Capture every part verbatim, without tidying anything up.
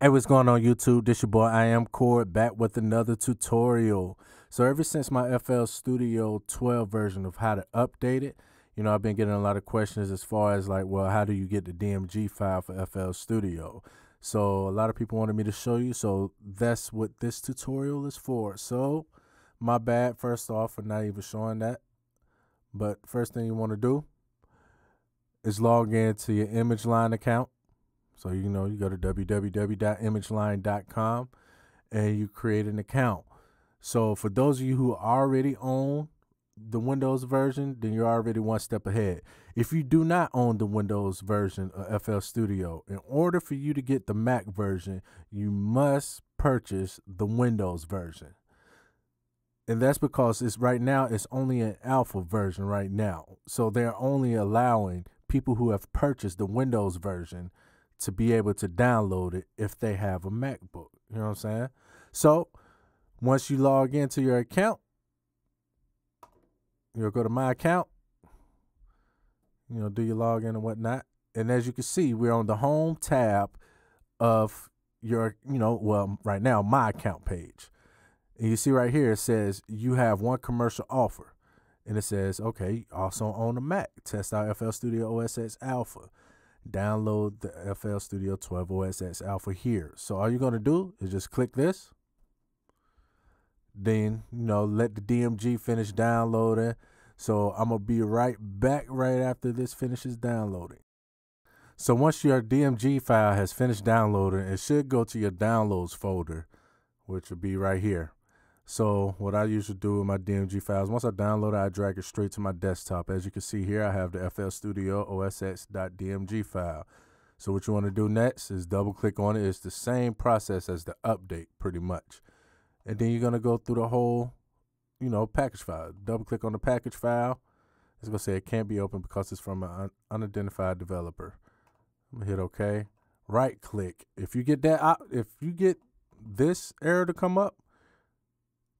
Hey, what's going on YouTube? This your boy, I am Cord, back with another tutorial. So ever since my F L Studio twelve version of how to update it, you know, I've been getting a lot of questions as far as like, well, how do you get the D M G file for F L Studio? So a lot of people wanted me to show you, so that's what this tutorial is for. So my bad, first off, for not even showing that. But first thing you want to do is log into your ImageLine account. So, you know, you go to w w w dot imageline dot com and you create an account. So for those of you who already own the Windows version, then you're already one step ahead. If you do not own the Windows version of F L Studio, in order for you to get the Mac version, you must purchase the Windows version. And that's because it's right now, it's only an alpha version right now. So they're only allowing people who have purchased the Windows version to be able to download it if they have a MacBook. You know what I'm saying? So once you log into your account, you'll go to my account, you know, do your login and whatnot. And as you can see, we're on the home tab of your, you know, well, right now, my account page. And you see right here, it says you have one commercial offer. And it says, okay, also on the Mac, test out F L Studio O S X Alpha. Download the F L Studio twelve O S X Alpha here. So all you're going to do is just click this. Then, you know, let the D M G finish downloading. So I'm going to be right back right after this finishes downloading. So once your D M G file has finished downloading, it should go to your downloads folder, which will be right here. So what I usually do with my D M G files, once I download it, I drag it straight to my desktop. As you can see here, I have the F L Studio O S X dot D M G file. So what you want to do next is double click on it. It's the same process as the update pretty much. And then you're going to go through the whole, you know, package file. Double click on the package file. It's going to say it can't be opened because it's from an un unidentified developer. I'm going to hit OK. Right click. If you get that, if you get this error to come up,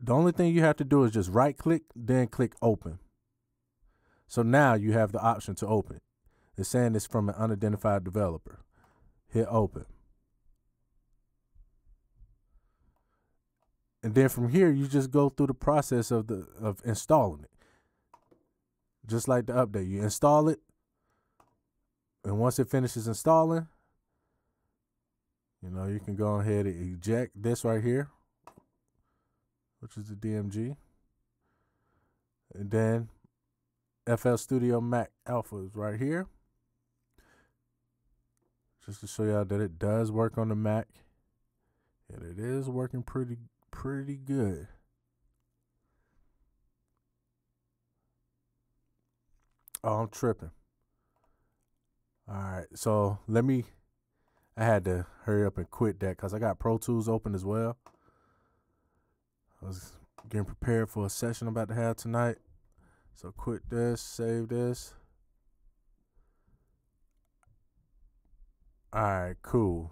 the only thing you have to do is just right click, then click open. So now you have the option to open. It's saying it's from an unidentified developer. Hit open. And then from here, you just go through the process of the of installing it. Just like the update, you install it. And once it finishes installing, you know, you can go ahead and eject this right here, which is the D M G. And then F L Studio Mac Alpha is right here. Just to show y'all that it does work on the Mac. And it is working pretty, pretty good. Oh, I'm tripping. All right, so let me, I had to hurry up and quit that because I got Pro Tools open as well. I was getting prepared for a session I'm about to have tonight. So quit this, save this. All right, cool.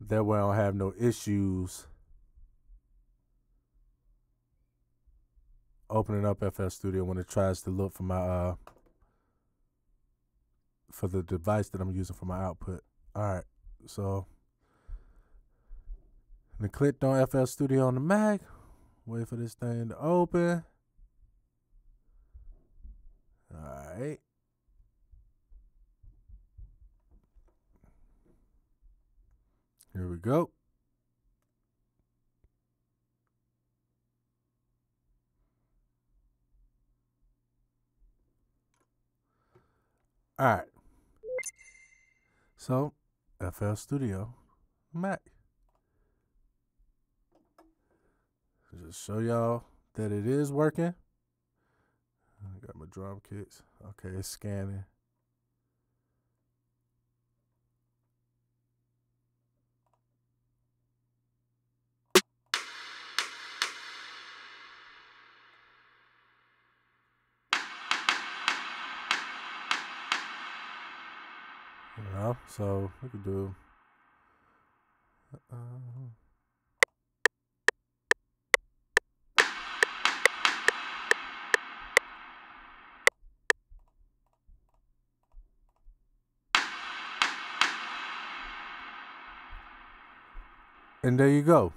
That way I don't have no issues opening up F L Studio when it tries to look for my, uh, for the device that I'm using for my output. All right, so. And I clicked on F L Studio on the Mac. Wait for this thing to open. All right. Here we go. All right. So, F L Studio Mac. Just show y'all that it is working. I got my drum kits. Okay, it's scanning. You know, so we could do. Uh-oh. And there you go.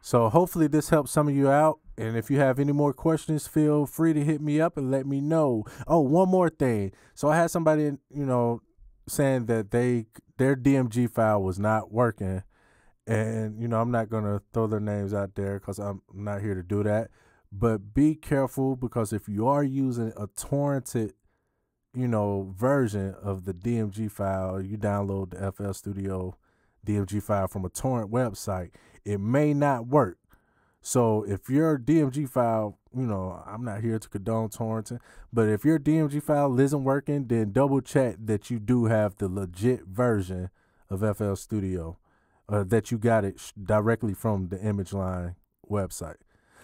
So hopefully this helps some of you out. And if you have any more questions, feel free to hit me up and let me know. Oh, one more thing. So I had somebody, you know, saying that they their D M G file was not working. And, you know, I'm not going to throw their names out there because I'm not here to do that. But be careful, because if you are using a torrented, you know, version of the D M G file, you download the F L Studio D M G file from a torrent website, it may not work. So if your D M G file, you know, I'm not here to condone torrenting, but if your D M G file isn't working, then double check that you do have the legit version of F L Studio, uh, that you got it sh directly from the ImageLine website.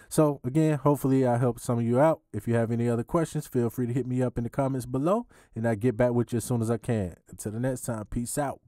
So again, hopefully I helped some of you out. If you have any other questions, feel free to hit me up in the comments below, and I get back with you as soon as I can. Until the next time, peace out.